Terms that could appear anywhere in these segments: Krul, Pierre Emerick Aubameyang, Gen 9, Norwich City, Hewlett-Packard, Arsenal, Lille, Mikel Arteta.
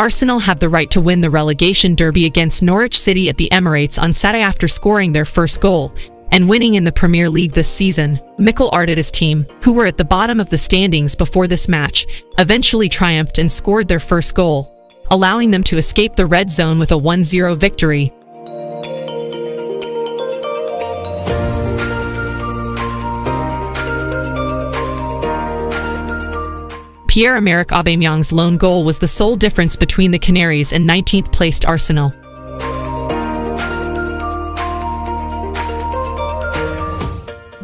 Arsenal have the right to win the relegation derby against Norwich City at the Emirates on Saturday after scoring their first goal and winning in the Premier League this season. Mikel Arteta's team, who were at the bottom of the standings before this match, eventually triumphed and scored their first goal, allowing them to escape the red zone with a 1-0 victory. Pierre Emerick Aubameyang's lone goal was the sole difference between the Canaries and 19th-placed Arsenal.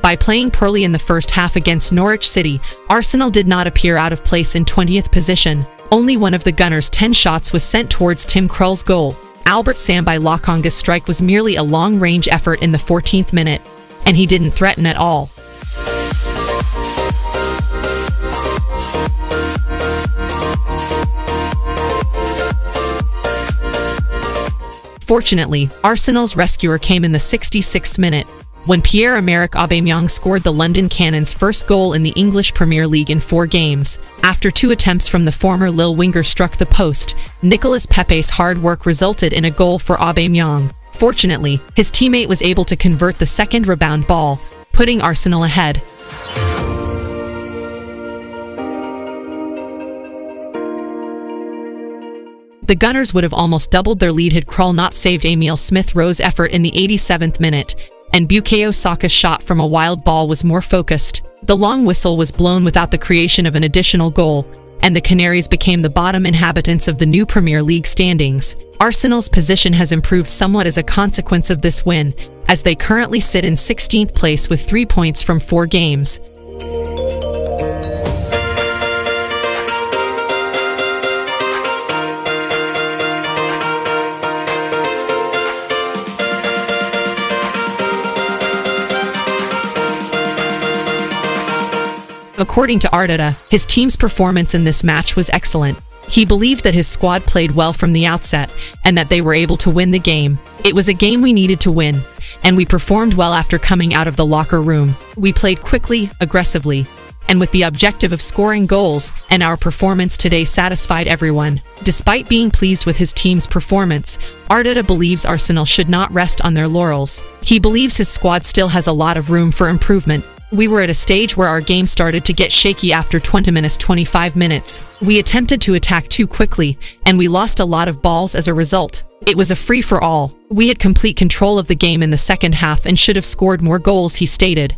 By playing poorly in the first half against Norwich City, Arsenal did not appear out of place in 20th position. Only one of the Gunners' 10 shots was sent towards Tim Krul's goal. Albert Sambi Lokonga's strike was merely a long-range effort in the 14th minute, and he didn't threaten at all. Fortunately, Arsenal's rescuer came in the 66th minute, when Pierre Emerick Aubameyang scored the London Cannon's first goal in the English Premier League in 4 games. After 2 attempts from the former Lille winger struck the post, Nicolas Pepe's hard work resulted in a goal for Aubameyang. Fortunately, his teammate was able to convert the second rebound ball, putting Arsenal ahead. The Gunners would have almost doubled their lead had Krul not saved Emile Smith-Rowe's effort in the 87th minute, and Bukayo Saka's shot from a wild ball was more focused. The long whistle was blown without the creation of an additional goal, and the Canaries became the bottom inhabitants of the new Premier League standings. Arsenal's position has improved somewhat as a consequence of this win, as they currently sit in 16th place with 3 points from 4 games. According to Arteta, his team's performance in this match was excellent. He believed that his squad played well from the outset, and that they were able to win the game. It was a game we needed to win, and we performed well after coming out of the locker room. We played quickly, aggressively, and with the objective of scoring goals, and our performance today satisfied everyone. Despite being pleased with his team's performance, Arteta believes Arsenal should not rest on their laurels. He believes his squad still has a lot of room for improvement. We were at a stage where our game started to get shaky after 25 minutes. We attempted to attack too quickly, and we lost a lot of balls as a result. It was a free-for-all. We had complete control of the game in the second half and should have scored more goals, he stated.